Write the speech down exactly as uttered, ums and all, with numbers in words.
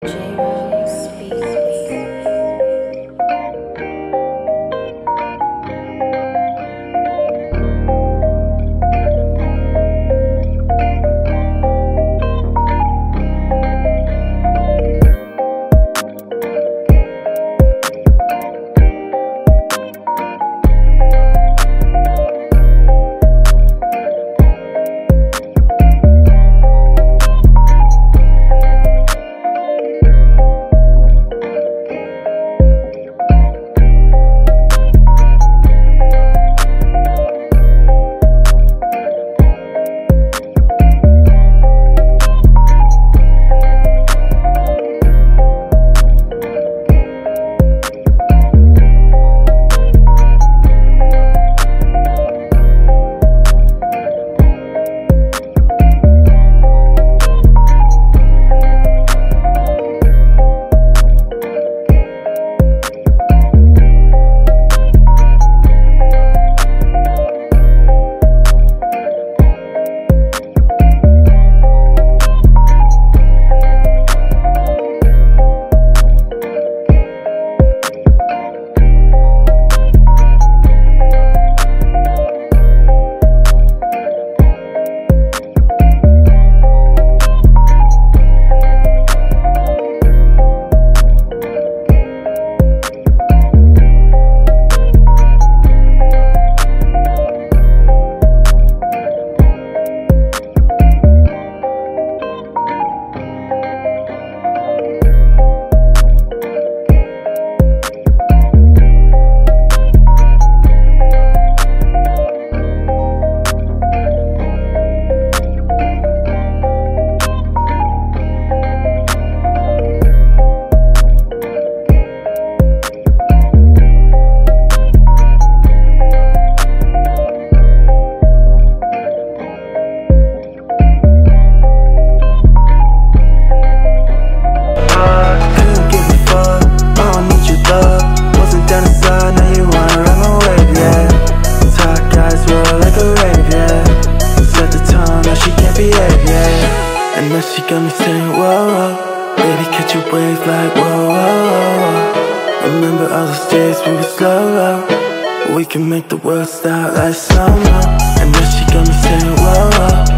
And now she got me saying, whoa, whoa, baby, catch your waves like, whoa, whoa, whoa. Remember all those days we were slow, low. We can make the world stop like slow-mo. And now she got me saying, whoa, whoa.